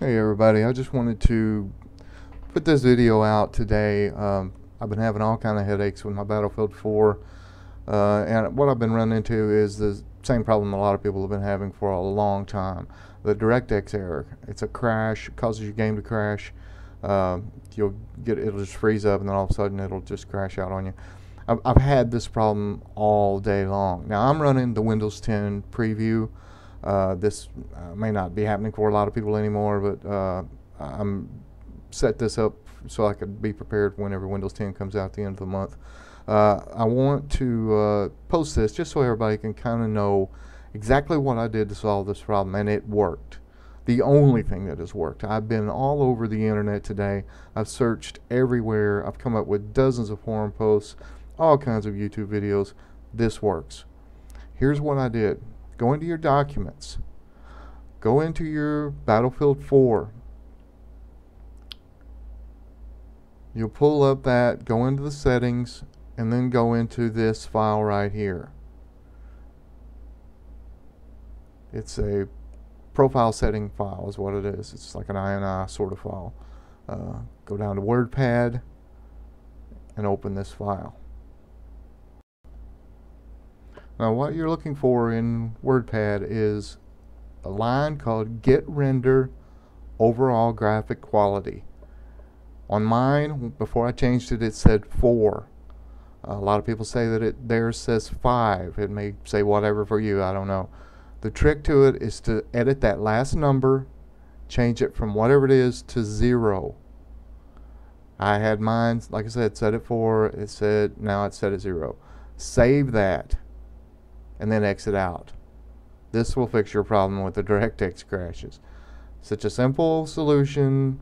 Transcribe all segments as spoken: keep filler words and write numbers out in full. Hey everybody, I just wanted to put this video out today. Um, I've been having all kind of headaches with my Battlefield four, uh, and what I've been running into is the same problem a lot of people have been having for a long time. The DirectX error. It's a crash, causes your game to crash. Uh, you'll get it'll just freeze up, and then all of a sudden it'll just crash out on you. I've, I've had this problem all day long. Now I'm running the Windows ten preview. Uh, this uh, may not be happening for a lot of people anymore, but uh, I'm set this up so I could be prepared whenever Windows ten comes out at the end of the month. Uh, I want to uh, post this just so everybody can kind of know exactly what I did to solve this problem, and it worked. The only thing that has worked. I've been all over the internet today. I've searched everywhere. I've come up with dozens of forum posts, all kinds of YouTube videos. This works. Here's what I did. Go into your documents, go into your Battlefield four, you'll pull up that, go into the settings, and then go into this file right here. It's a profile setting file is what it is. It's like an I N I sort of file. Uh, go down to WordPad and open this file. Now what you're looking for in WordPad is a line called Get Render Overall Graphic Quality. On mine, before I changed it, it said four. A lot of people say that it there says five. It may say whatever for you, I don't know. The trick to it is to edit that last number, change it from whatever it is to zero. I had mine, like I said, set at four, it said, now it's set at zero. Save that, and then exit out. This will fix your problem with the DirectX crashes. Such a simple solution.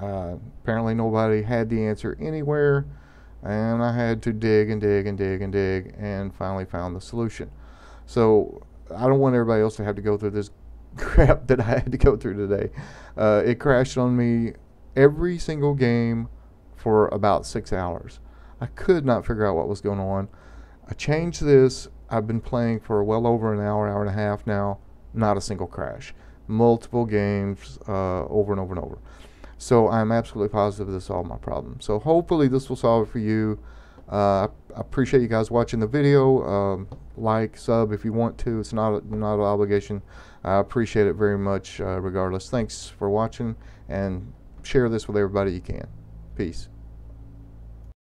Uh, apparently nobody had the answer anywhere, and I had to dig and dig and dig and dig and finally found the solution. So I don't want everybody else to have to go through this crap that I had to go through today. Uh, it crashed on me every single game for about six hours. I could not figure out what was going on. I changed this. I've been playing for well over an hour, hour and a half now, not a single crash. Multiple games uh, over and over and over. So I'm absolutely positive this solved my problem. So hopefully this will solve it for you. Uh, I appreciate you guys watching the video. Um, like, sub if you want to. It's not, a, not an obligation. I appreciate it very much uh, regardless. Thanks for watching, and share this with everybody you can. Peace.